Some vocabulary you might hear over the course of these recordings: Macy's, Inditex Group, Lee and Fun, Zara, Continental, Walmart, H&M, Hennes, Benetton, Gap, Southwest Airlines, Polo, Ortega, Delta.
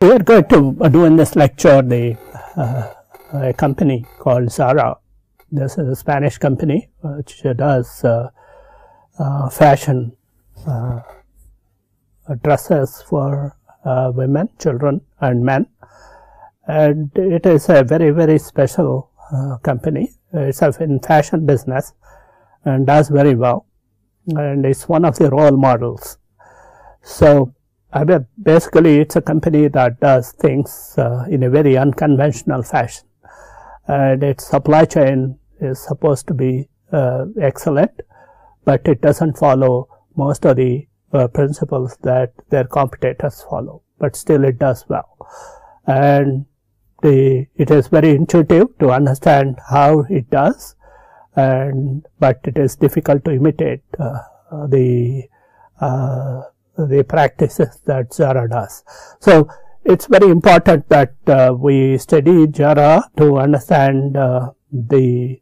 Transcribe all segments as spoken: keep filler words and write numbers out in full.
We are going to do in this lecture the uh, a company called Zara. This is a Spanish company which does uh, uh, fashion uh, dresses for uh, women, children and men, and it is a very very special uh, company. It's a in fashion business and does very well, and it's one of the role models. So I mean, basically it's a company that does things uh, in a very unconventional fashion, and its supply chain is supposed to be uh, excellent, but it doesn't follow most of the uh, principles that their competitors follow, but still it does well. And the, it is very intuitive to understand how it does, and but it is difficult to imitate uh, the uh, the practices that Zara does. So it's very important that uh, we study Zara to understand uh, the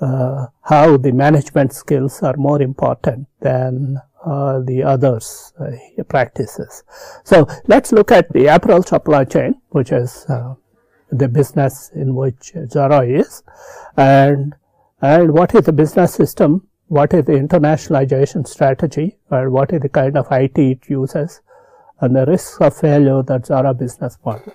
uh, how the management skills are more important than uh, the others uh, practices. So let's look at the apparel supply chain, which is uh, the business in which Zara is, and and what is the business system, what is the internationalization strategy, and what is the kind of I T it uses, and the risks of failure that Zara business model.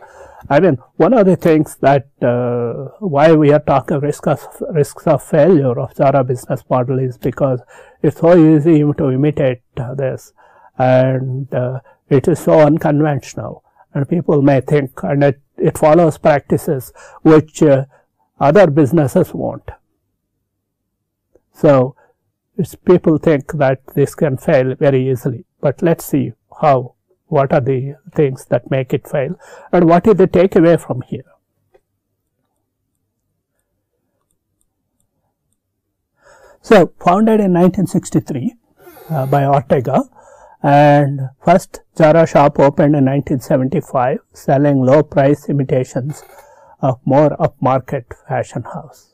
I mean, one of the things that uh, why we are talking risk of risks of failure of Zara business model is because it's so easy to imitate uh, this, and uh, it is so unconventional, and people may think, and it, it follows practices which uh, other businesses won't. So it's people think that this can fail very easily, but let's see how, what are the things that make it fail, and what is the takeaway from here. So, founded in nineteen sixty-three uh, by Ortega, and first Zara shop opened in nineteen seventy-five, selling low price imitations of more upmarket fashion house.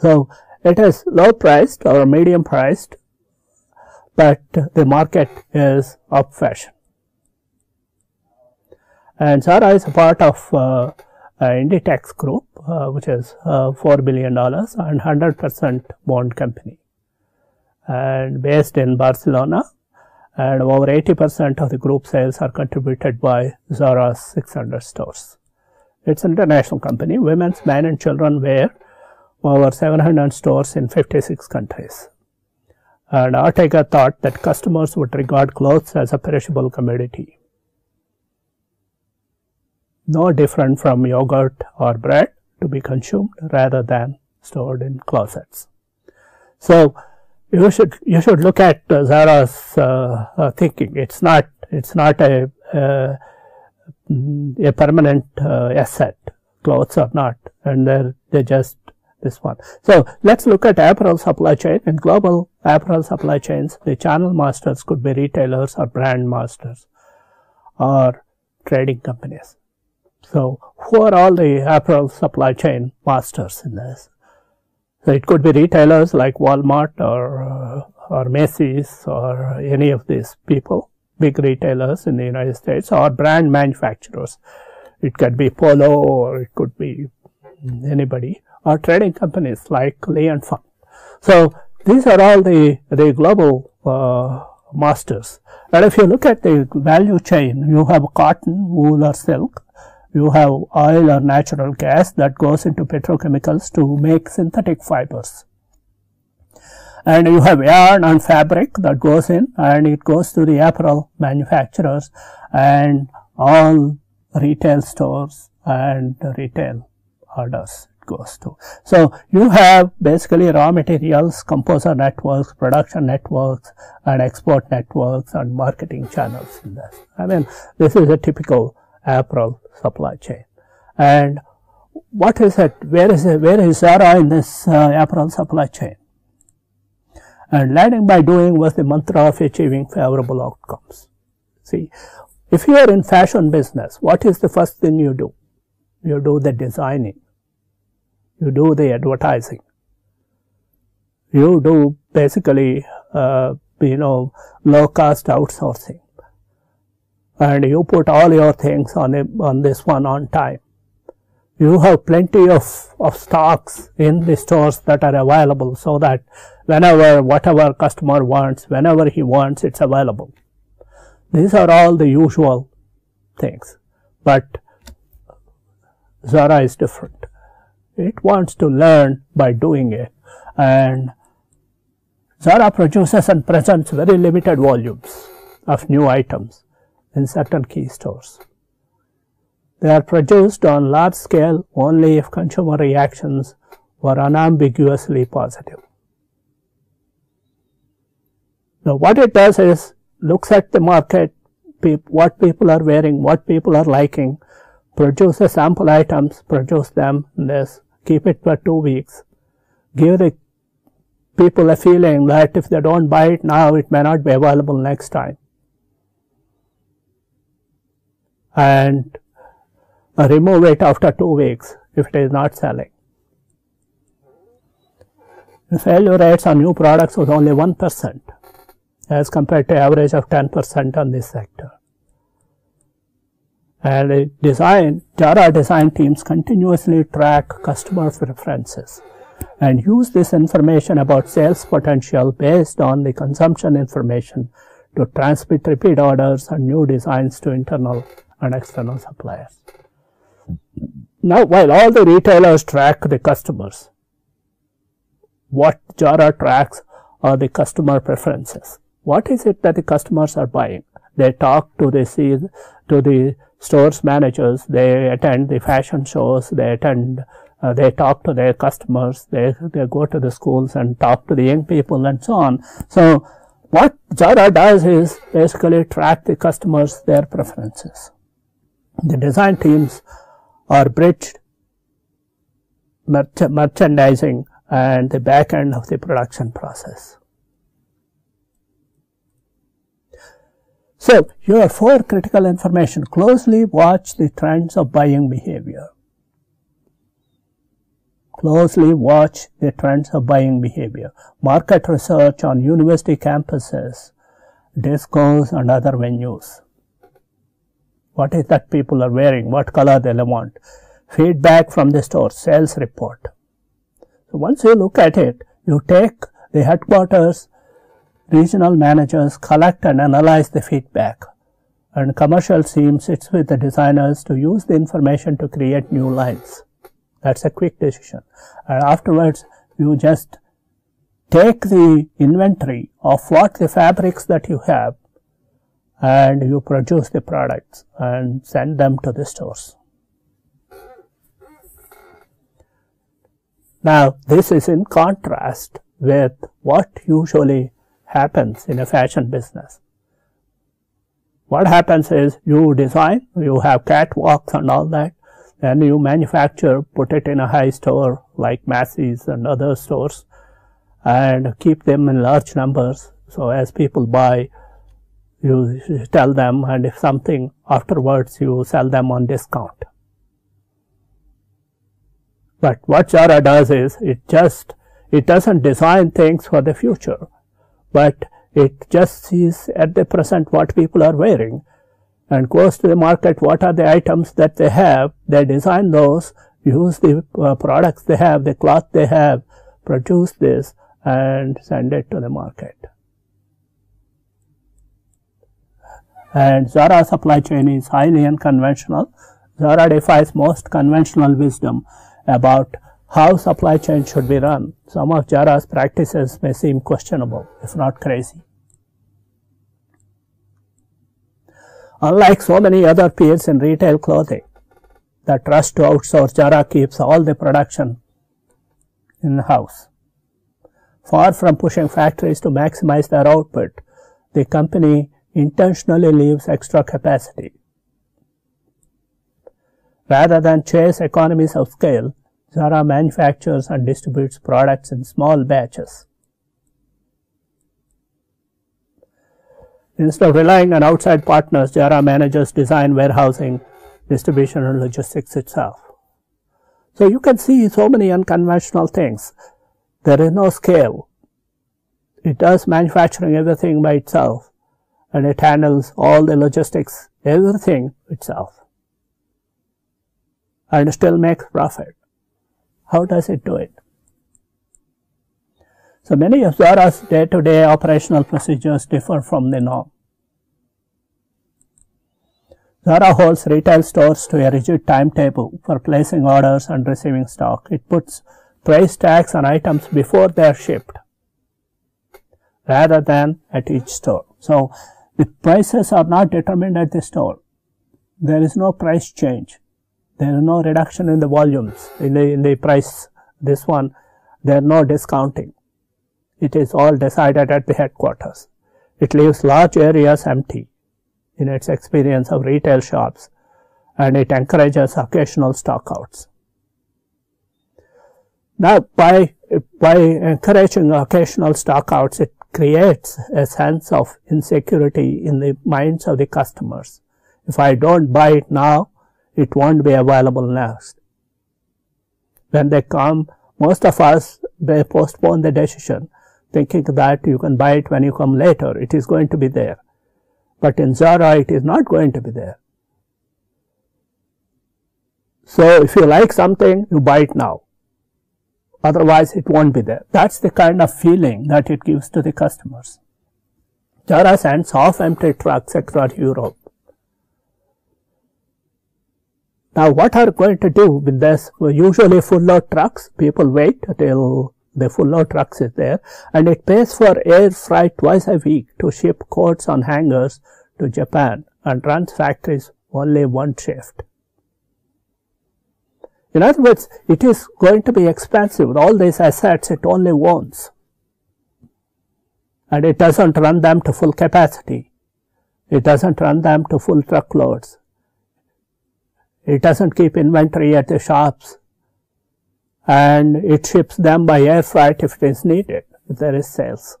So it is low priced or medium priced, but the market is up fashion. And Zara is a part of uh, Inditex Group, uh, which is uh, four billion dollars and one hundred percent bond company, and based in Barcelona, and over eighty percent of the group sales are contributed by Zara's six hundred stores. It's an international company. Women's, men and children wear over seven hundred stores in fifty-six countries. And Ortega thought that customers would regard clothes as a perishable commodity, no different from yogurt or bread, to be consumed rather than stored in closets. So you should you should look at uh, Zara's uh, uh, thinking. It's not it's not a uh, a permanent uh, asset. Clothes are not, and they're they just this one. So let's look at apparel supply chain. In global apparel supply chains, the channel masters could be retailers or brand masters or trading companies. So who are all the apparel supply chain masters in this? So it could be retailers like Walmart or or Macy's or any of these people, big retailers in the United States, or brand manufacturers. It could be Polo, or it could be anybody, or trading companies like Lee and Fun. So these are all the, the global uh, masters. And if you look at the value chain, you have cotton, wool or silk, you have oil or natural gas that goes into petrochemicals to make synthetic fibers, and you have yarn and fabric that goes in, and it goes to the apparel manufacturers and all retail stores and retail orders goes to. So you have basically raw materials, composer networks, production networks and export networks and marketing channels in this. I mean, this is a typical apparel supply chain. And what is it? Where is it? Where is Zara in this uh, apparel supply chain? And leading by doing was the mantra of achieving favorable outcomes. See, if you are in fashion business, what is the first thing you do? You do the designing. You do the advertising. You do basically, uh, you know, low cost outsourcing. And you put all your things on, a, on this one on time. You have plenty of, of stocks in the stores that are available so that whenever, whatever customer wants, whenever he wants, it's available. These are all the usual things. But Zara is different. It wants to learn by doing it. And Zara produces and presents very limited volumes of new items in certain key stores. They are produced on large scale only if consumer reactions were unambiguously positive. Now, what it does is looks at the market, pe what people are wearing, what people are liking, produce the sample items, produce them, this, keep it for two weeks, give the people a feeling that if they don't buy it now, it may not be available next time. And remove it after two weeks if it is not selling. The failure rates on new products was only one percent as compared to average of ten percent on this sector. And the design, Zara design teams continuously track customer preferences and use this information about sales potential based on the consumption information to transmit repeat orders and new designs to internal and external suppliers. Now, while all the retailers track the customers, what Zara tracks are the customer preferences. What is it that the customers are buying? They talk to the to the stores managers. They attend the fashion shows. They attend. Uh, they talk to their customers. They they go to the schools and talk to the young people and so on. So, what Zara does is basically track the customers, their preferences. The design teams are bridged merch merchandising and the back end of the production process. So, here are four critical information. Closely watch the trends of buying behavior. Closely watch the trends of buying behavior. Market research on university campuses, discos and other venues. What is that people are wearing? What color they want? Feedback from the store, sales report. So once you look at it, you take the headquarters, regional managers, collect and analyze the feedback. And commercial team sits with the designers to use the information to create new lines. That's a quick decision. And afterwards, you just take the inventory of what the fabrics that you have, and you produce the products and send them to the stores. Now, this is in contrast with what usually happens in a fashion business. What happens is you design, you have catwalks and all that, then you manufacture, put it in a high store like Macy's and other stores, and keep them in large numbers. So, as people buy, you tell them, and if something afterwards, you sell them on discount. But what Zara does is it just, it doesn't design things for the future, but it just sees at the present what people are wearing and goes to the market, what are the items that they have, they design those, use the uh, products they have, the cloth they have, produce this and send it to the market. And Zara supply chain is highly unconventional. Zara defies most conventional wisdom about how supply chain should be run. Some of Zara's practices may seem questionable, if not crazy. Unlike so many other peers in retail clothing that rush to outsource, Zara keeps all the production in-house. Far from pushing factories to maximize their output, the company intentionally leaves extra capacity Rather than chase economies of scale, Zara manufactures and distributes products in small batches. Instead of relying on outside partners, Zara manages design, warehousing, distribution and logistics itself. So you can see so many unconventional things. There is no scale. It does manufacturing everything by itself, and it handles all the logistics, everything itself, and still makes profit. How does it do it? So many of Zara's day-to-day operational procedures differ from the norm. Zara holds retail stores to a rigid timetable for placing orders and receiving stock. It puts price tags on items before they are shipped, rather than at each store. So the prices are not determined at the store. There is no price change. There is no reduction in the volumes, in the, in the price, this one, there is no discounting. It is all decided at the headquarters. It leaves large areas empty in its experience of retail shops, and it encourages occasional stockouts. Now, by, by encouraging occasional stockouts, it creates a sense of insecurity in the minds of the customers. If I don't buy it now, it won't be available next. When they come, most of us, they postpone the decision, thinking that you can buy it when you come later. It is going to be there. But in Zara, it is not going to be there. So if you like something, you buy it now. Otherwise, it won't be there. That's the kind of feeling that it gives to the customers. Zara sends half-empty trucks across Europe. Now, what are you going to do with this? Well, usually full load trucks, people wait till the full load trucks is there, and it pays for air freight twice a week to ship coats on hangers to Japan, and runs factories only one shift. In other words, it is going to be expensive. With all these assets, it only owns, and it doesn't run them to full capacity. It doesn't run them to full truckloads. It doesn't keep inventory at the shops, and it ships them by air freight if it is needed, if there is sales.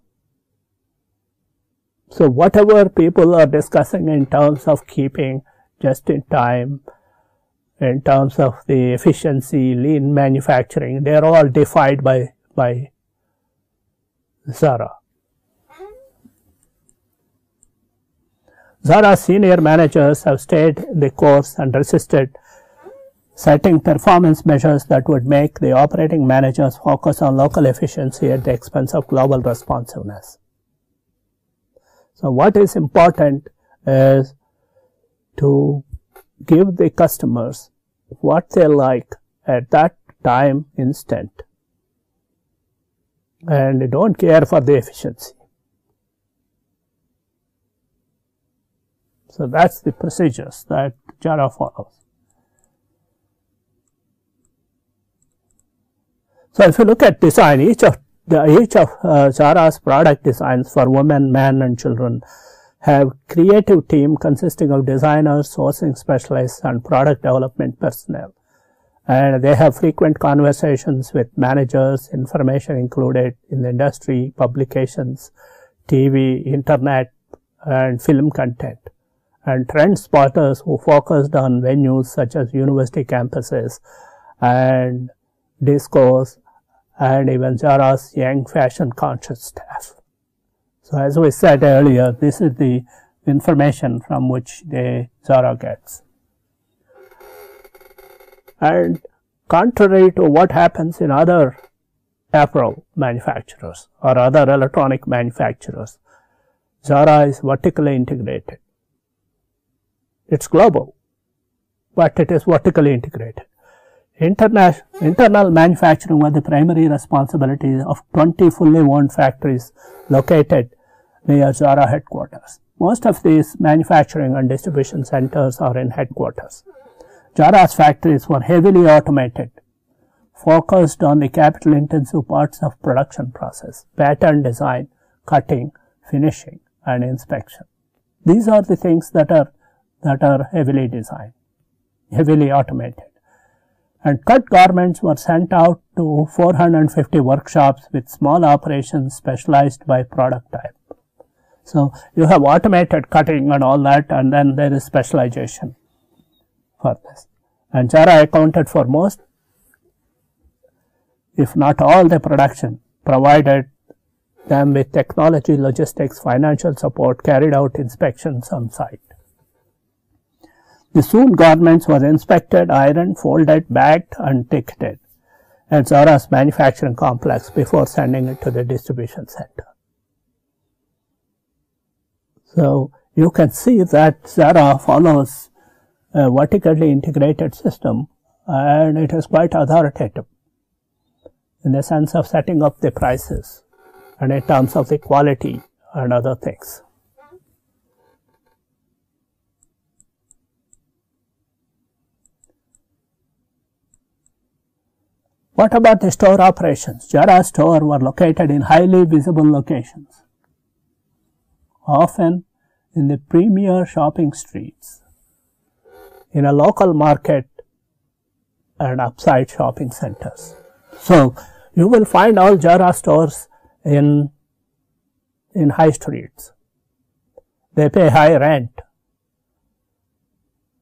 So whatever people are discussing in terms of keeping just in time, in terms of the efficiency, lean manufacturing, they are all defied by, by Zara. Zara's senior managers have stayed the course and resisted setting performance measures that would make the operating managers focus on local efficiency at the expense of global responsiveness. So what is important is to give the customers what they like at that time instant, and they don't care for the efficiency. So that's the procedures that Zara follows. So if you look at design, each of the, each of uh, Zara's product designs for women, men and children have creative team consisting of designers, sourcing specialists and product development personnel. And they have frequent conversations with managers, information included in the industry, publications, T V, internet and film content, and trend spotters who focused on venues such as university campuses and discos, and even Zara's young fashion conscious staff. So as we said earlier, this is the information from which the Zara gets. And contrary to what happens in other apparel manufacturers or other electronic manufacturers, Zara is vertically integrated. It's global, but it is vertically integrated. Interna internal manufacturing was the primary responsibility of twenty fully owned factories located near Zara headquarters. Most of these manufacturing and distribution centers are in headquarters. Zara's factories were heavily automated, focused on the capital intensive parts of production process, pattern design, cutting, finishing and inspection. These are the things that are that are heavily designed. heavily automated. And cut garments were sent out to four hundred fifty workshops with small operations specialized by product type. So, you have automated cutting and all that, and then there is specialization for this. And Zara accounted for most, if not all, the production, provided them with technology, logistics, financial support, carried out inspections on site. The sewn garments were inspected, ironed, folded, bagged, and ticketed at Zara's manufacturing complex before sending it to the distribution center. So, you can see that Zara follows a vertically integrated system, and it is quite authoritative in the sense of setting up the prices and in terms of the quality and other things. What about the store operations? Zara stores were located in highly visible locations, often in the premier shopping streets, in a local market and upside shopping centers. So, you will find all Zara stores in, in high streets. They pay high rent,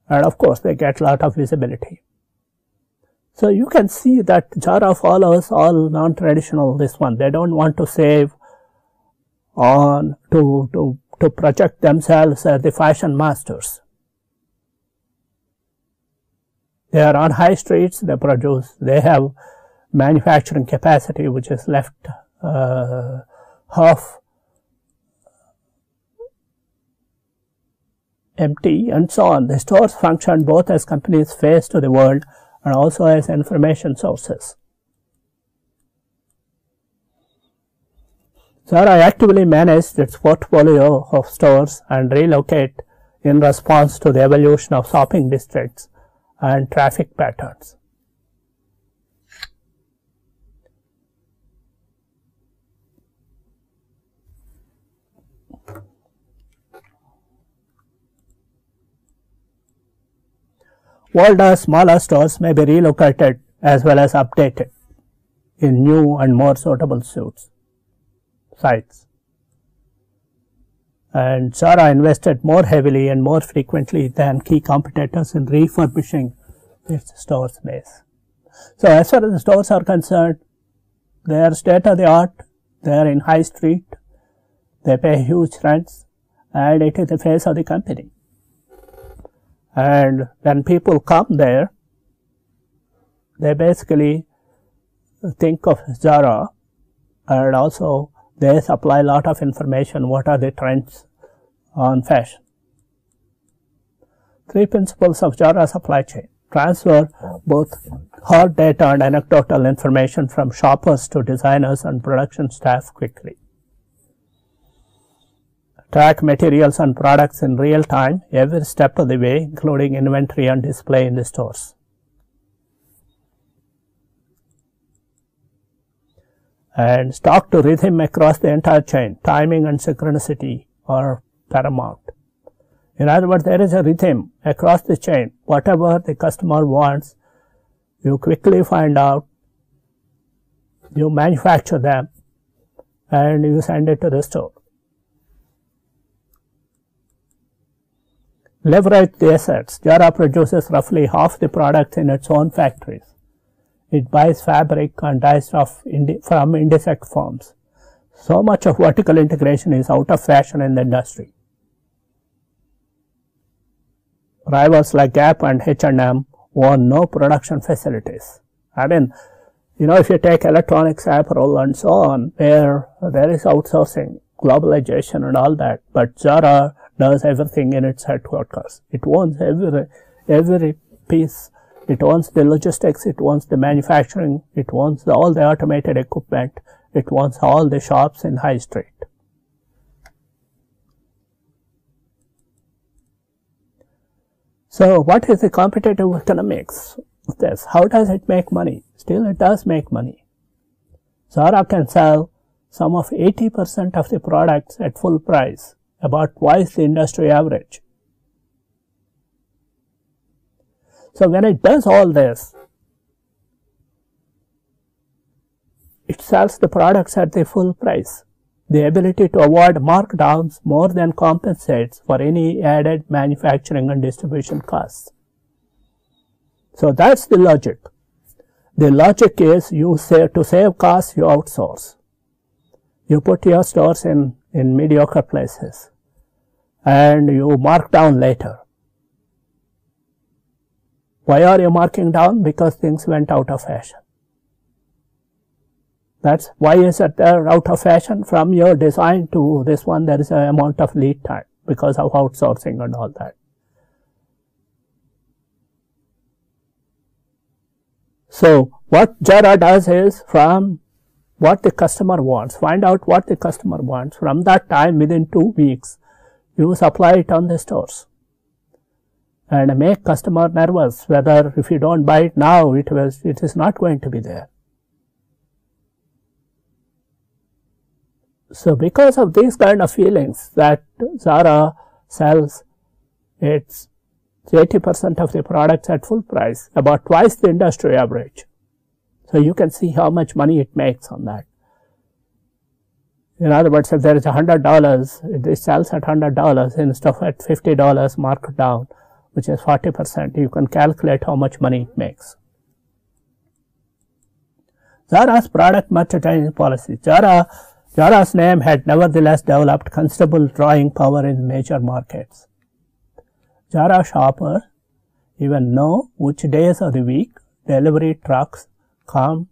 and of course, they get a lot of visibility. So, you can see that Zara follows all non-traditional this one. They don't want to save on to, to, to project themselves as the fashion masters. They are on high streets, they produce, they have manufacturing capacity which is left uh, half empty and so on. The stores function both as companies' face to the world and also as information sources. Zara actively managed its portfolio of stores and relocate in response to the evolution of shopping districts and traffic patterns. Older, smaller stores may be relocated as well as updated in new and more suitable suits, sites. And Zara invested more heavily and more frequently than key competitors in refurbishing its store space. So, as far as the stores are concerned, they are state of the art, they are in high street, they pay huge rents, and it is the face of the company. And when people come there, they basically think of Zara, and also they supply a lot of information, what are the trends on fashion. Three principles of Zara supply chain: transfer both hard data and anecdotal information from shoppers to designers and production staff quickly. Track materials and products in real time, every step of the way, including inventory and display in the stores. And stock to rhythm across the entire chain, timing and synchronicity are paramount. In other words, there is a rhythm across the chain. Whatever the customer wants, you quickly find out, you manufacture them, and you send it to the store. Leverage the assets. Zara produces roughly half the products in its own factories. It buys fabric and dyes of Indi from Inditex firms. So much of vertical integration is out of fashion in the industry. Rivals like Gap and H and M own no production facilities. I mean, you know, if you take electronics, apparel and so on, where there is outsourcing, globalization and all that, but Zara does everything in its headquarters. It owns every, every piece. It owns the logistics, it owns the manufacturing, it owns the, all the automated equipment, it owns all the shops in high street. So, what is the competitive economics of this? How does it make money? Still, it does make money. Zara can sell some of eighty percent of the products at full price, about twice the industry average. So when it does all this, it sells the products at the full price. The ability to avoid markdowns more than compensates for any added manufacturing and distribution costs. So that's the logic. The logic is you say to save costs, you outsource. You put your stores in, in mediocre places and you mark down later. Why are you marking down? Because things went out of fashion. That's why is it they're out of fashion. From your design to this one, there is an amount of lead time because of outsourcing and all that. So what Zara does is, from what the customer wants, find out what the customer wants. From that time, within two weeks, you supply it on the stores and make customer nervous whether if you don't buy it now, it was, it is not going to be there. So because of these kind of feelings that Zara sells its eighty percent of the products at full price, about twice the industry average. So you can see how much money it makes on that. In other words, if there is one hundred dollars, it sells at one hundred dollars instead of at fifty dollars marked down, which is forty percent. You can calculate how much money it makes. Zara's product merchandising policy. Zara, Zara's name had nevertheless developed considerable drawing power in major markets. Zara shoppers even know which days of the week delivery trucks come,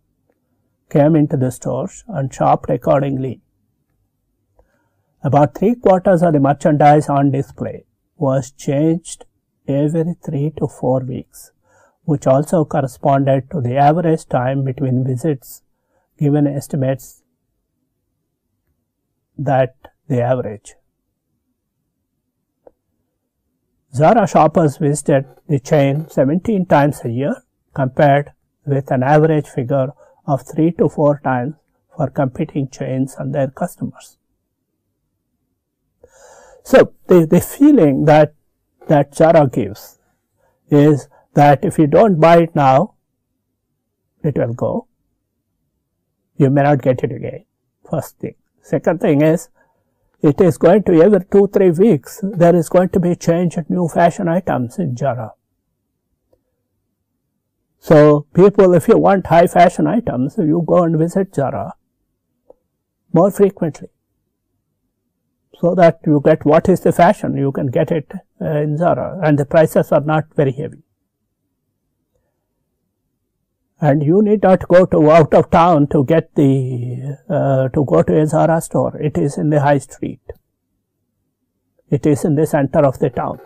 came into the stores and shopped accordingly. About three quarters of the merchandise on display was changed every three to four weeks, which also corresponded to the average time between visits, given estimates that the average. Zara shoppers visited the chain seventeen times a year, compared with an average figure of three to four times for competing chains and their customers. So the, the feeling that, that Zara gives is that if you don't buy it now, it will go. You may not get it again, first thing. Second thing is, it is going to, every two, three weeks, there is going to be change in new fashion items in Zara. So people, if you want high fashion items, you go and visit Zara more frequently, so that you get what is the fashion, you can get it uh, in Zara, and the prices are not very heavy. And you need not go to out of town to get the, uh, to go to a Zara store. It is in the high street. It is in the center of the town.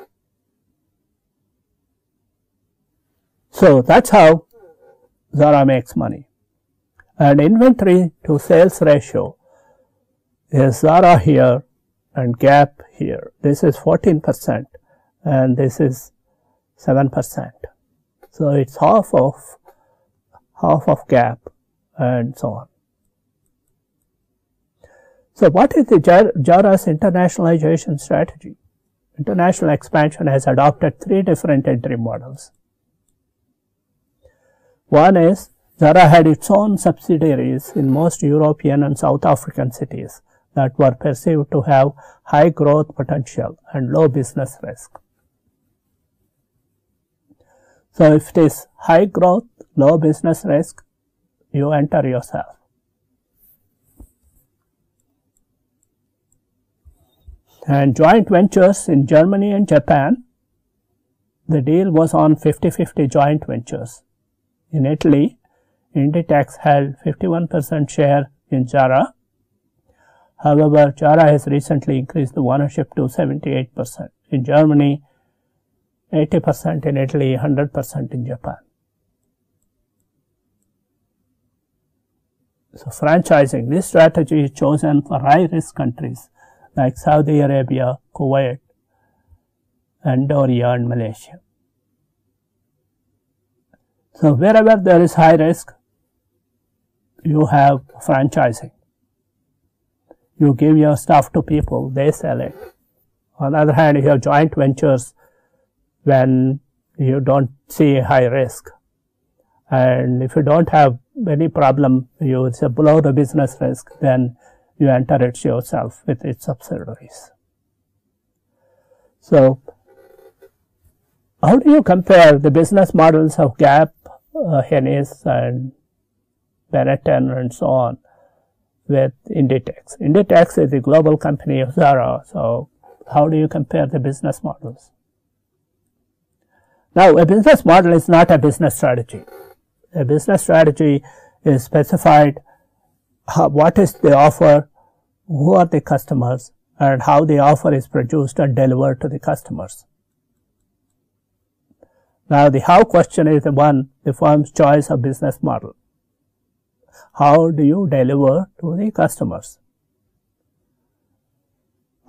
So that's how Zara makes money. And inventory to sales ratio is Zara here and Gap here. This is fourteen percent and this is seven percent. So it's half of half of Gap and so on. So what is the Zara's internationalization strategy? International expansion has adopted three different entry models. One is, Zara had its own subsidiaries in most European and South African cities that were perceived to have high growth potential and low business risk. So if it is high growth, low business risk, you enter yourself. And joint ventures in Germany and Japan, the deal was on fifty fifty joint ventures. In Italy, Inditex held fifty-one percent share in Zara. However, Zara has recently increased the ownership to seventy-eight percent. In Germany, eighty percent in Italy, one hundred percent in Japan. So franchising, this strategy is chosen for high-risk countries like Saudi Arabia, Kuwait, Andoria and Malaysia. So wherever there is high risk, you have franchising. You give your stuff to people, they sell it. On the other hand, you have joint ventures when you don't see high risk. And if you don't have any problem, you say below the business risk, then you enter it yourself with its subsidiaries. So, how do you compare the business models of Gap, uh, Hennes, and Benetton, and so on, with Inditex? Inditex is the global company of Zara. So, how do you compare the business models? Now, a business model is not a business strategy. A business strategy is specified how, what is the offer, who are the customers, and how the offer is produced and delivered to the customers. Now, the how question is the one, the firm's choice of business model. How do you deliver to the customers?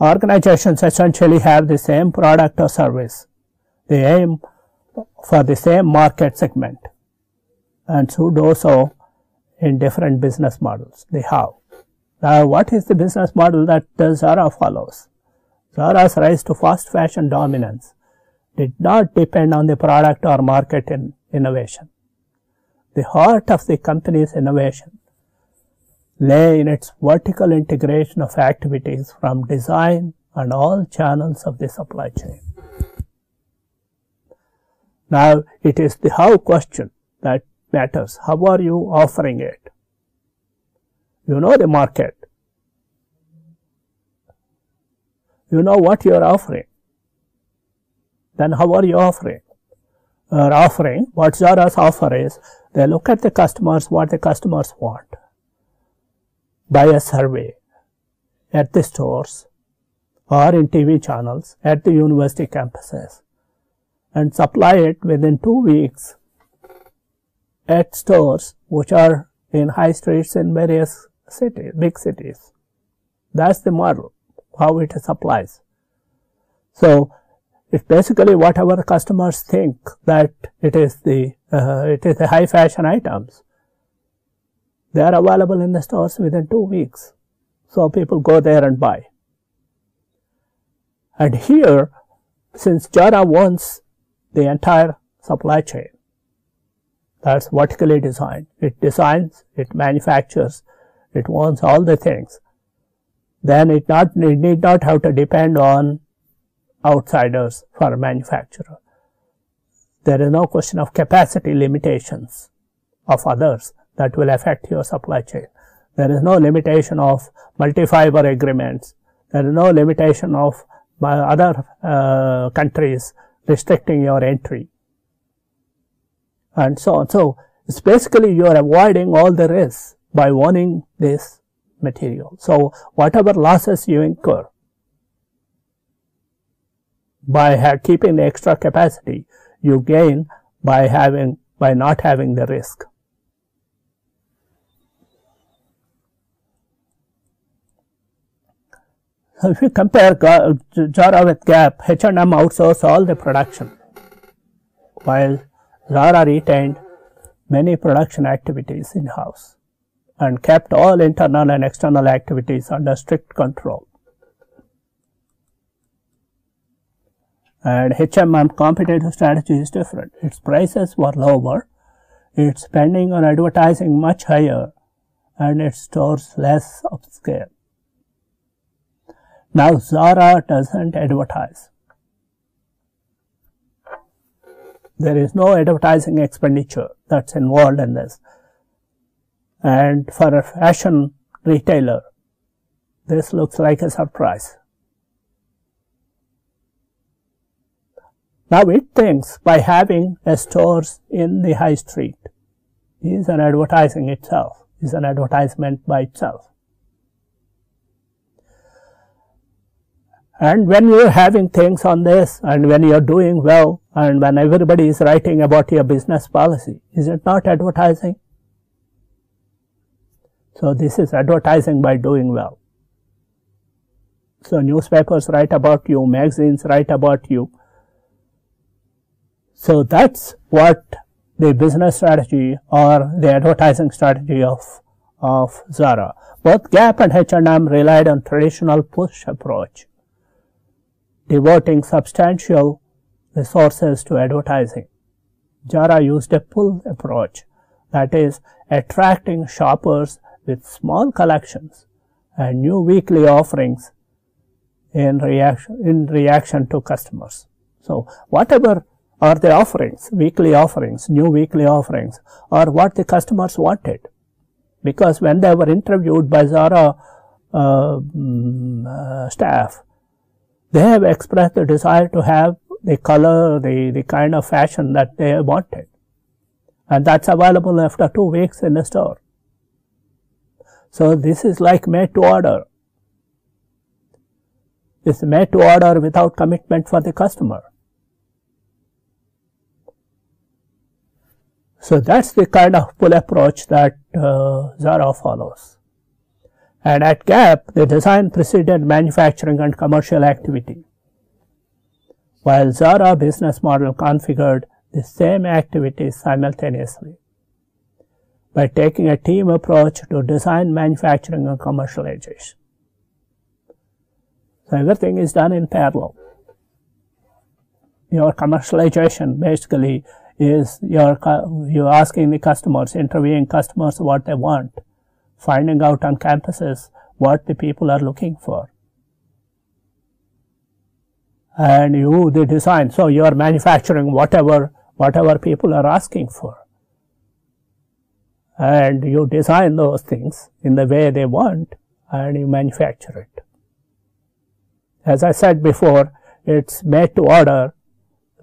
Organizations essentially have the same product or service. They aim for the same market segment, and to do so in different business models, the how. Now, what is the business model that Zara follows? Zara's rise to fast fashion dominance did not depend on the product or market in innovation. The heart of the company's innovation lay in its vertical integration of activities from design and all channels of the supply chain. Now, it is the how question that matters. How are you offering it? You know the market. You know what you are offering. Then how are you offering? Uh, offering, what Zara's offer is, they look at the customers, what the customers want, by a survey at the stores or in T V channels at the university campuses, and supply it within two weeks at stores which are in high streets in various cities, big cities. That's the model, how it supplies. So, it's basically whatever customers think that it is the uh, it is the high fashion items. They are available in the stores within two weeks. So, people go there and buy. And here, since Zara owns the entire supply chain, that's vertically designed. It designs, it manufactures, it owns all the things. Then it, not, it need not have to depend on outsiders for a manufacturer. There is no question of capacity limitations of others that will affect your supply chain. There is no limitation of multi-fiber agreements. There is no limitation of other uh, countries restricting your entry. And so on. So, it's basically you are avoiding all the risks by owning this material. So, whatever losses you incur by keeping the extra capacity, you gain by having by not having the risk. So, if you compare Zara with Gap, H and M outsourced all the production, while Zara retained many production activities in-house and kept all internal and external activities under strict control. And H and M competitive strategy is different. Its prices were lower, its spending on advertising much higher, and its stores less upscale. Now, Zara doesn't advertise. There is no advertising expenditure that's involved in this. And for a fashion retailer, this looks like a surprise. Now, it thinks by having a stores in the high street is an advertising itself, is an advertisement by itself. And when you are having things on this, and when you are doing well, and when everybody is writing about your business policy, is it not advertising? So, this is advertising by doing well. So, newspapers write about you, magazines write about you. So, that's what the business strategy or the advertising strategy of, of Zara. Both Gap and H and M relied on traditional push approach, devoting substantial resources to advertising. Zara used a pull approach, that is, attracting shoppers with small collections and new weekly offerings in reaction, in reaction to customers. So, whatever are the offerings, weekly offerings, new weekly offerings, or what the customers wanted. Because when they were interviewed by Zara uh, uh, staff, they have expressed the desire to have the color, the, the kind of fashion that they wanted. And that's available after two weeks in the store. So, this is like made to order. It's made to order without commitment for the customer. So, that's the kind of pull approach that uh, Zara follows. And at Gap, the design preceded manufacturing and commercial activity, while Zara business model configured the same activities simultaneously by taking a team approach to design, manufacturing and commercialization. So, everything is done in parallel. Your commercialization basically is your, you're asking the customers, interviewing customers what they want, finding out on campuses what the people are looking for. And you, the design, so you are manufacturing whatever, whatever people are asking for. And you design those things in the way they want and you manufacture it. As I said before, it's made to order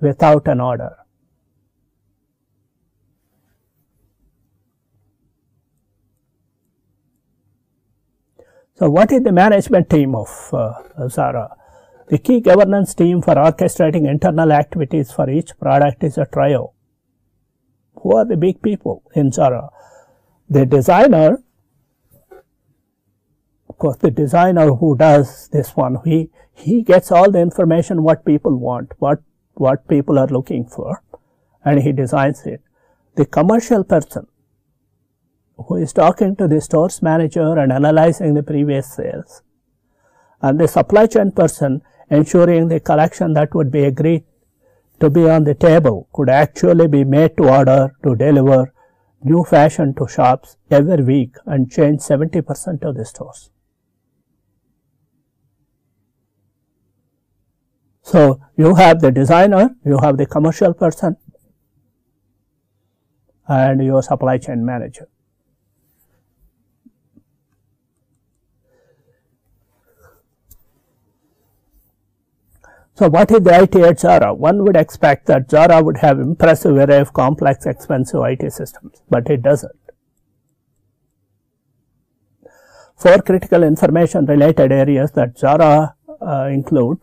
without an order. So, what is the management team of uh, Zara? The key governance team for orchestrating internal activities for each product is a trio. Who are the big people in Zara? The designer, of course, the designer who does this one, he, he gets all the information what people want, what, what people are looking for, and he designs it. The commercial person, who is talking to the store's manager and analyzing the previous sales, and the supply chain person ensuring the collection that would be agreed to be on the table could actually be made to order to deliver new fashion to shops every week and change seventy percent of the stores. So, you have the designer, you have the commercial person, and your supply chain manager. So, what is the I T at Zara? One would expect that Zara would have impressive array of complex, expensive I T systems, but it doesn't. Four critical information related areas that Zara uh, include: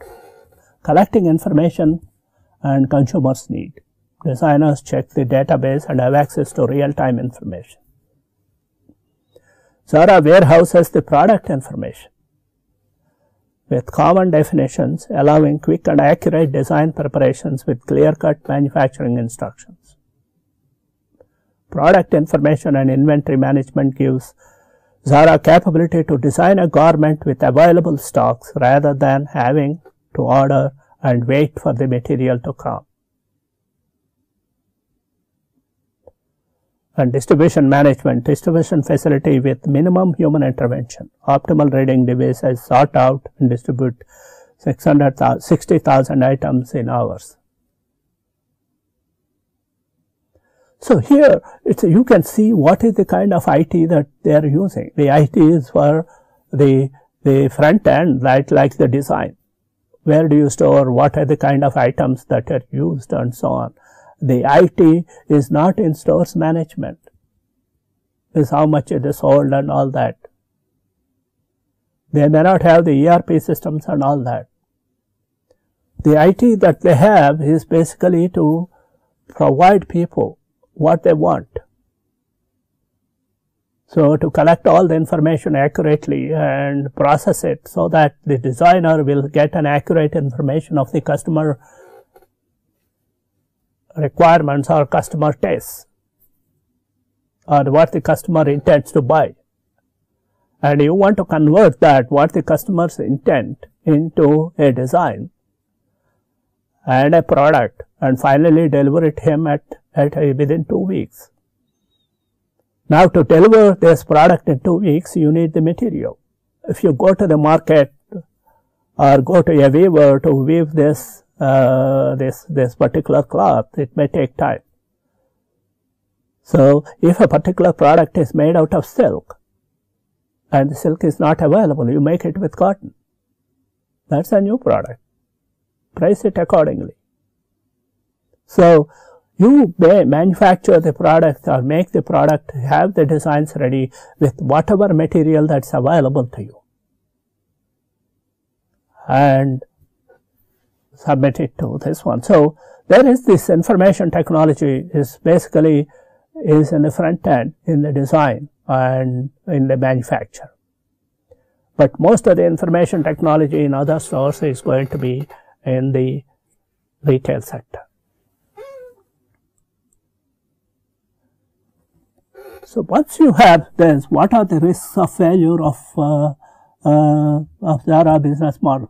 collecting information and consumers' need. Designers check the database and have access to real-time information. Zara warehouses the product information with common definitions, allowing quick and accurate design preparations with clear-cut manufacturing instructions. Product information and inventory management gives Zara capability to design a garment with available stocks rather than having to order and wait for the material to come. And distribution management, distribution facility with minimum human intervention. Optimal reading devices sort out and distribute six hundred sixty thousand items in hours. So, here it's, you can see what is the kind of I T that they are using. The I T is for the, the front end, right, like the design. Where do you store, what are the kind of items that are used and so on. The I T is not in stores management, is how much it is sold and all that. They may not have the E R P systems and all that. The I T that they have is basically to provide people what they want. So, to collect all the information accurately and process it so that the designer will get an accurate information of the customer requirements or customer tastes or what the customer intends to buy, and you want to convert that what the customer's intent into a design and a product and finally deliver it him at, at uh, within two weeks. Now to deliver this product in two weeks, you need the material. If you go to the market or go to a weaver to weave this, uh, this, this particular cloth, it may take time. So if a particular product is made out of silk and the silk is not available, you make it with cotton. That's a new product. Price it accordingly. So you may manufacture the product or make the product, have the designs ready with whatever material that's available to you and submit it to this one. So there is this information technology is basically is in the front end, in the design and in the manufacture. But most of the information technology in other stores is going to be in the retail sector. So once you have this, what are the risks of failure of uh, uh, of Zara business model?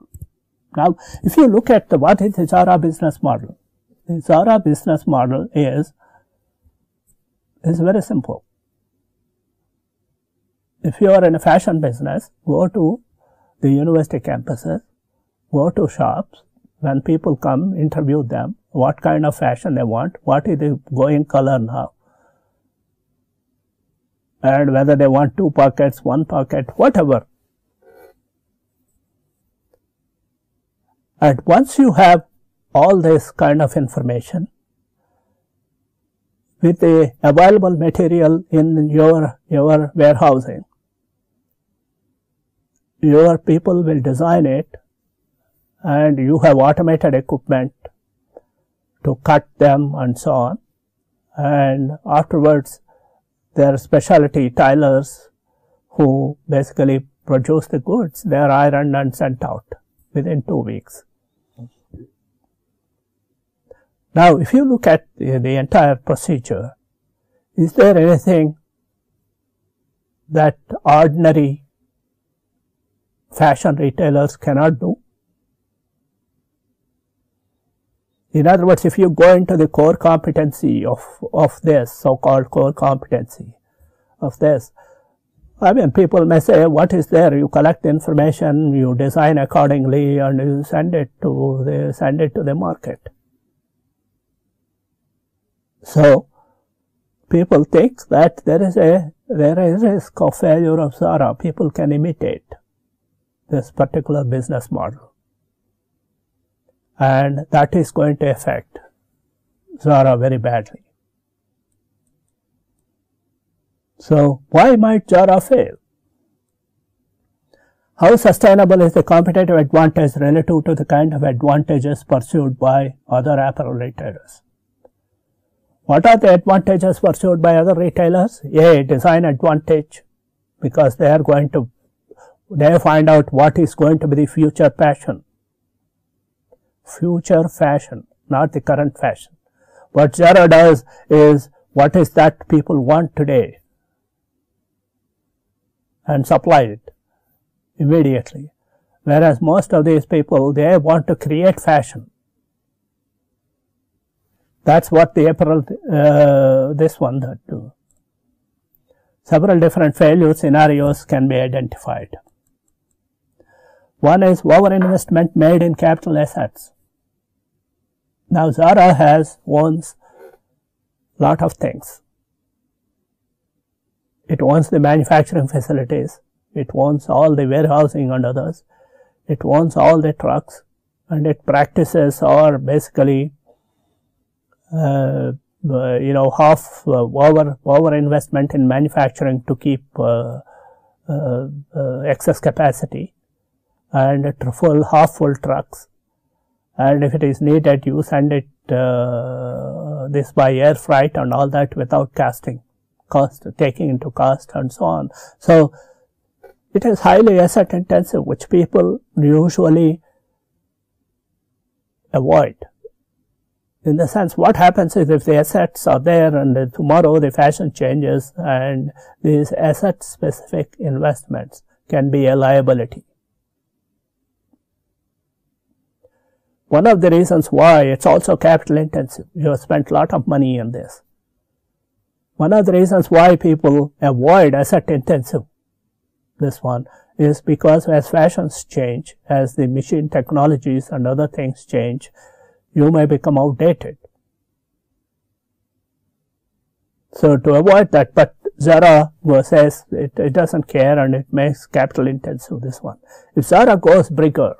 Now, if you look at the what is the Zara business model, the Zara business model is is very simple. If you are in a fashion business, go to the university campuses, go to shops. When people come, interview them, what kind of fashion they want, what is the going color now, and whether they want two pockets, one pocket, whatever. And once you have all this kind of information with the available material in your, your warehousing, your people will design it and you have automated equipment to cut them and so on, and afterwards their specialty tailors who basically produce the goods, they are ironed and sent out within two weeks. Now, if you look at the, the entire procedure, is there anything that ordinary fashion retailers cannot do? In other words, if you go into the core competency of, of this, so-called core competency of this, I mean, people may say, what is there? You collect information, you design accordingly, and you send it to the, send it to the market. So, people think that there is a, there is a risk of failure of Zara. People can imitate this particular business model, and that is going to affect Zara very badly. So, why might Zara fail? How sustainable is the competitive advantage relative to the kind of advantages pursued by other apparel retailers? What are the advantages pursued by other retailers? A, design advantage, because they are going to, they find out what is going to be the future fashion. Future fashion, not the current fashion. What Zara does is, what is that people want today, and supply it immediately. Whereas most of these people, they want to create fashion. That's what the apparel, uh, this one that do. Several different failure scenarios can be identified. One is overinvestment made in capital assets. Now Zara has owns lot of things. It owns the manufacturing facilities. It owns all the warehousing and others. It owns all the trucks, and it practices or basically, uh, uh, you know, half uh, over over investment in manufacturing to keep uh, uh, uh, excess capacity, and full, half full trucks, and if it is needed, you send it uh, this by air freight and all that without casting, cost, taking into cost and so on. So it is highly asset intensive, which people usually avoid. In the sense, what happens is if the assets are there and tomorrow the fashion changes, and these asset specific investments can be a liability. One of the reasons why it's also capital intensive. You have spent a lot of money on this. One of the reasons why people avoid asset intensive, this one, is because as fashions change, as the machine technologies and other things change, you may become outdated. So to avoid that, but Zara says it, it doesn't care and it makes capital intensive, this one. If Zara goes bigger,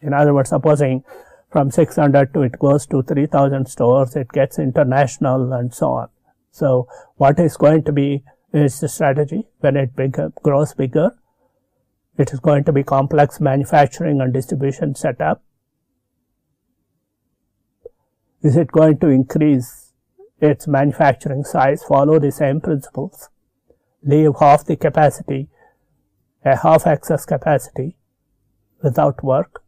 in other words, supposing from six hundred to it goes to three thousand stores, it gets international and so on. So what is going to be is the strategy when it bigger, grows bigger. It is going to be complex manufacturing and distribution setup. Is it going to increase its manufacturing size? Follow the same principles. Leave half the capacity, a half excess capacity without work,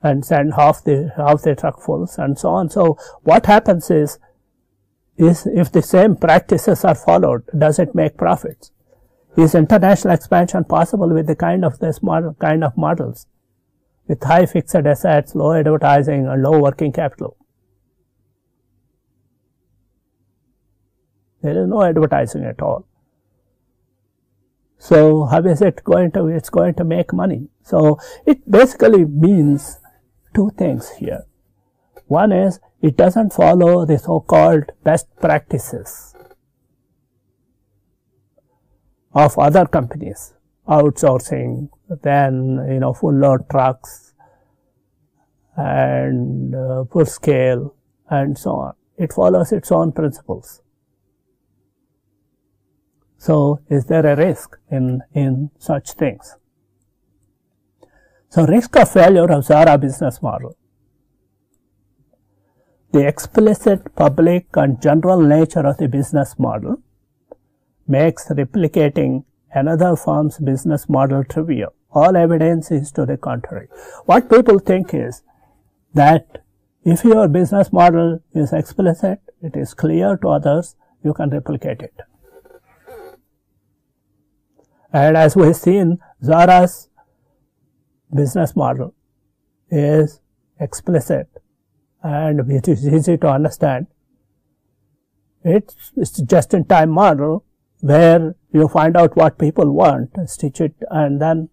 and send half the, half the truckfuls and so on. So what happens is, is if the same practices are followed, does it make profits? Is international expansion possible with the kind of this model, kind of models, with high fixed assets, low advertising and low working capital? There is no advertising at all. So how is it going to, it's going to make money? So it basically means two things here. One is it doesn't follow the so-called best practices of other companies, outsourcing, then, you know, full load trucks and uh, full scale and so on. It follows its own principles. So is there a risk in, in such things? So risk of failure of Zara business model. The explicit public and general nature of the business model makes replicating another firm's business model trivial. All evidence is to the contrary. What people think is that if your business model is explicit, it is clear to others, you can replicate it. And as we have seen, Zara's business model is explicit and it is easy to understand. It's, it's a just-in-time model where you find out what people want, stitch it and then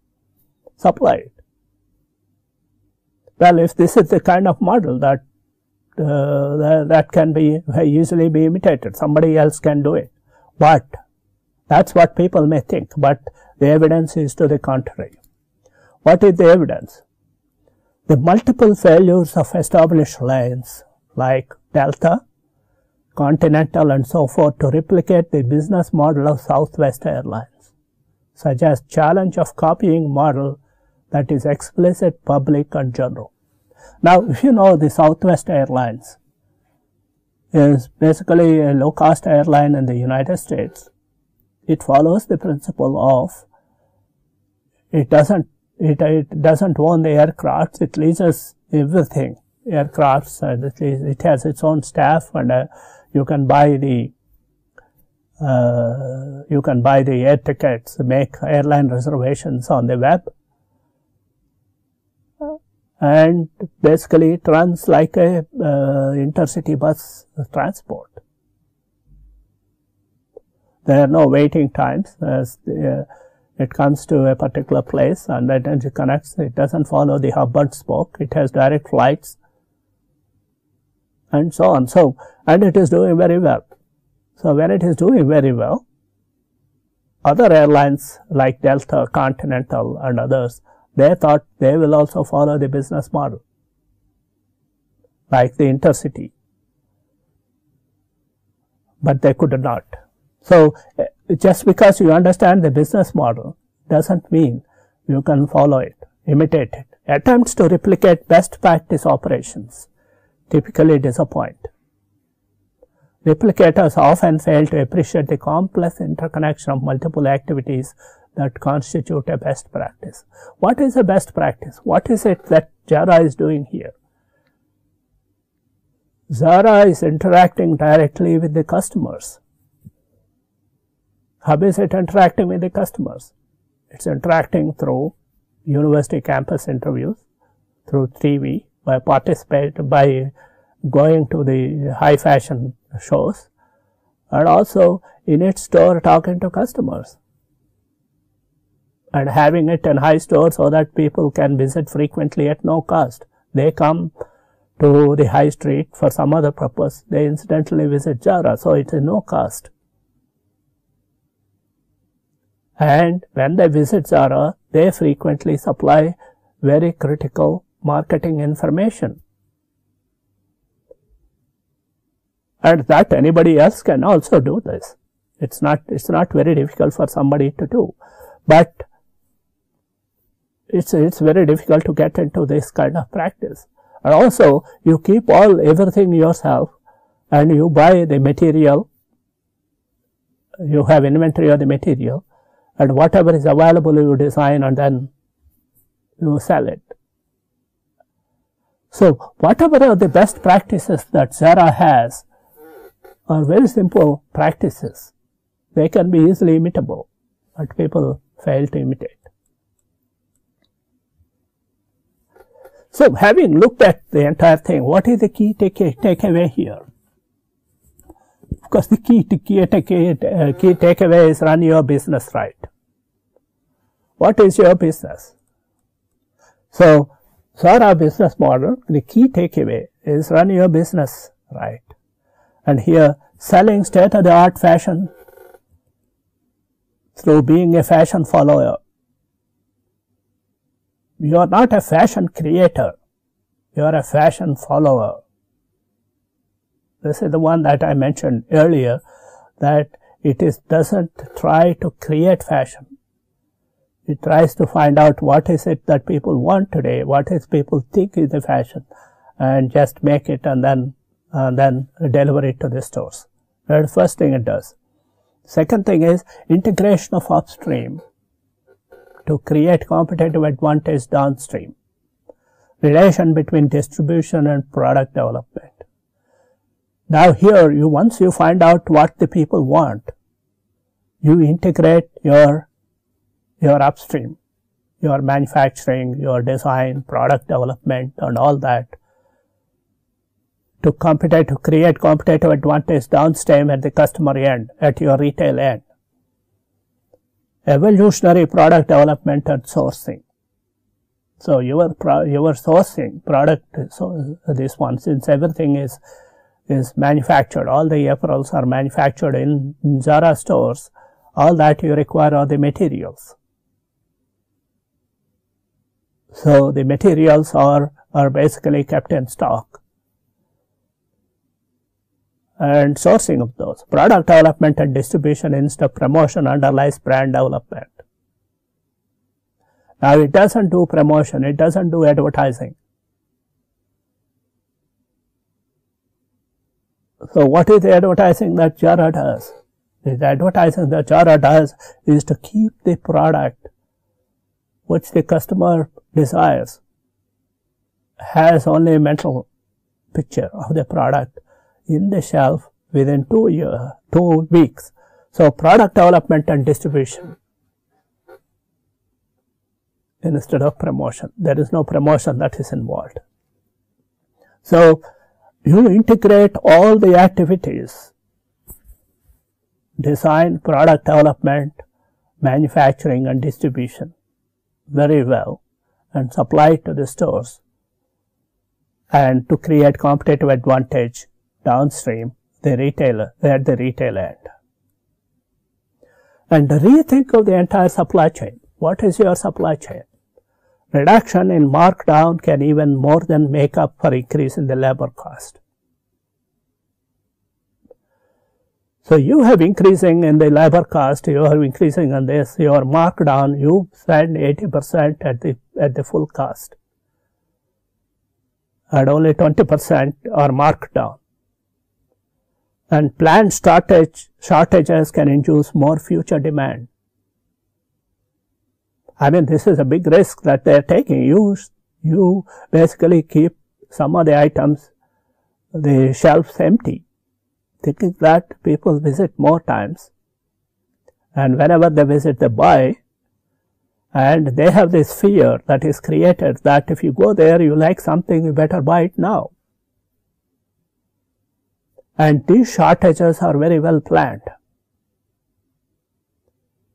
supply it. Well, if this is the kind of model that uh, that can be easily be imitated, somebody else can do it. But that's what people may think, but the evidence is to the contrary. What is the evidence? The multiple failures of established lines like Delta, Continental and so forth to replicate the business model of Southwest Airlines, such as challenge of copying model that is explicit, public and general. Now, if you know the Southwest Airlines is basically a low-cost airline in the United States, it follows the principle of it doesn't it, it doesn't own the aircrafts, it leases everything, aircrafts, and it, it has its own staff, and uh, you can buy the uh, you can buy the air tickets, make airline reservations on the web, and basically it runs like a uh, intercity bus transport. There are no waiting times as the, uh, it comes to a particular place and then it connects. It doesn't follow the hub and spoke. It has direct flights and so on. So, and it is doing very well. So when it is doing very well, other airlines like Delta, Continental and others, they thought they will also follow the business model like the intercity, but they could not. So, just because you understand the business model doesn't mean you can follow it, imitate it. Attempts to replicate best practice operations typically disappoint. Replicators often fail to appreciate the complex interconnection of multiple activities that constitute a best practice. What is a best practice? What is it that Zara is doing here? Zara is interacting directly with the customers. How is it interacting with the customers? It's interacting through university campus interviews, through T V by participate by going to the high fashion shows, and also in its store talking to customers and having it in high store so that people can visit frequently at no cost. They come to the high street for some other purpose. They incidentally visit Zara, so it is no cost. And when they visit Zara, they frequently supply very critical marketing information, and that anybody else can also do this. It's not, it's not very difficult for somebody to do, but it's, it's very difficult to get into this kind of practice. And also you keep all everything yourself, and you buy the material, you have inventory of the material, and whatever is available you design and then you sell it. So whatever are the best practices that Zara has are very simple practices. They can be easily imitable, but people fail to imitate. So, having looked at the entire thing, what is the key takeaway take here? Of course, the key takeaway take uh, key takeaway is run your business right. What is your business? So, Zara business model, the key takeaway is run your business right. And here, selling state-of-the-art fashion through being a fashion follower. You are not a fashion creator, you are a fashion follower. This is the one that I mentioned earlier, that it is doesn't try to create fashion. It tries to find out what is it that people want today, what is people think is the fashion, and just make it and then and then deliver it to the stores. That's the first thing it does. Second thing is integration of upstream to create competitive advantage downstream. Relation between distribution and product development. Now here, you once you find out what the people want, you integrate your, your upstream, your manufacturing, your design, product development and all that to compete, to create competitive advantage downstream at the customer end, at your retail end. Evolutionary product development and sourcing. So your pro, your sourcing product, so this one, since everything is is manufactured, all the apparels are manufactured in, in Zara stores, all that you require are the materials. So the materials are are basically kept in stock. And sourcing of those, product development and distribution instead of promotion underlies brand development. Now it doesn't do promotion, it doesn't do advertising. So what is the advertising that Zara does? The advertising that Zara does is to keep the product which the customer desires has only a mental picture of the product in the shelf within two year, two weeks. So product development and distribution instead of promotion. There is no promotion that is involved. So you integrate all the activities, design, product development, manufacturing and distribution very well and supply it to the stores and to create competitive advantage downstream, the retailer, at the retail end. And rethink of the entire supply chain. What is your supply chain? Reduction in markdown can even more than make up for increase in the labor cost. So you have increasing in the labor cost, you are increasing on this, your markdown, you spend eighty percent at the, at the full cost, and only twenty percent are marked down. And planned shortage, shortages can induce more future demand. I mean, this is a big risk that they are taking. You, you basically keep some of the items, the shelves empty, thinking that people visit more times. And whenever they visit, they buy. And they have this fear that is created that if you go there, you like something, you better buy it now. And these shortages are very well planned.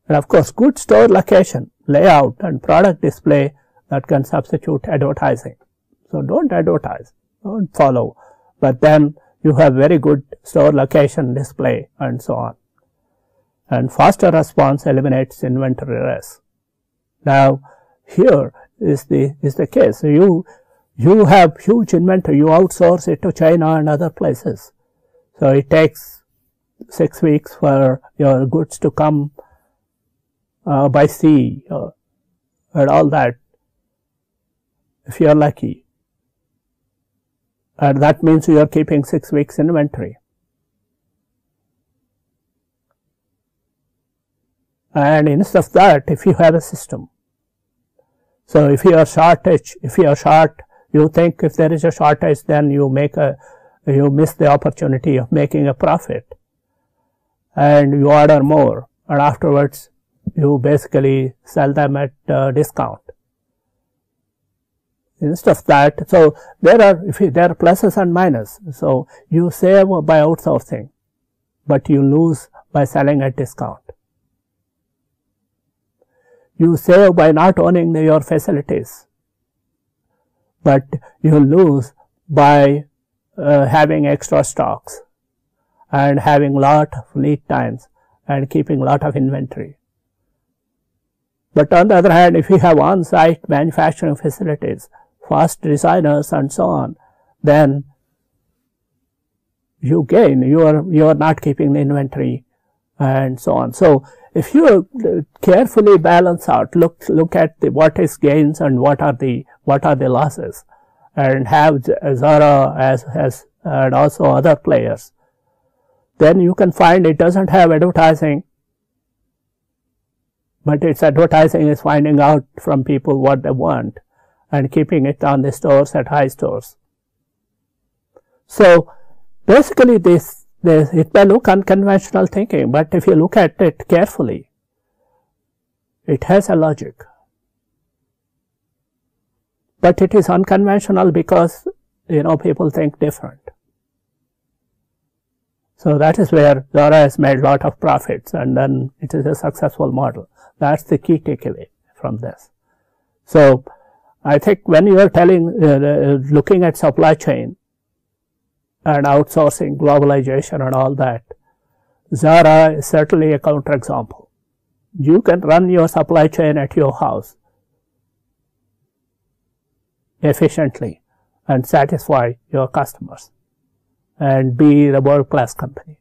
And of course, good store location, layout and product display that can substitute advertising. So don't advertise, don't follow. But then you have very good store location display and so on. And faster response eliminates inventory risk. Now, here is the, is the case. You, you have huge inventory, you outsource it to China and other places. So it takes six weeks for your goods to come uh, by sea uh, and all that, if you are lucky. And that means you are keeping six weeks inventory. And instead of that, if you have a system. So if you are shortage, if you are short, you think if there is a shortage, then you make a, you miss the opportunity of making a profit. And you order more, and afterwards you basically sell them at uh, discount. Instead of that, so there are, if you, there are pluses and minuses. So you save by outsourcing, but you lose by selling at discount. You save by not owning your facilities, but you lose by uh, having extra stocks and having lot of lead times and keeping lot of inventory. But on the other hand, if you have on-site manufacturing facilities, fast designers and so on, then you gain, you are, you are not keeping the inventory and so on. So if you carefully balance out, look, look at the, what is gains and what are the, what are the losses, and have Zara as, as, and also other players, then you can find it doesn't have advertising, but its advertising is finding out from people what they want and keeping it on the stores at high stores. So basically this, This, it may look unconventional thinking, but if you look at it carefully, it has a logic. But it is unconventional because, you know, people think different. So that is where Zara has made a lot of profits, and then it is a successful model. That's the key takeaway from this. So I think when you are telling, uh, looking at supply chain, and outsourcing, globalization and all that, Zara is certainly a counterexample. You can run your supply chain at your house efficiently and satisfy your customers and be the world-class company.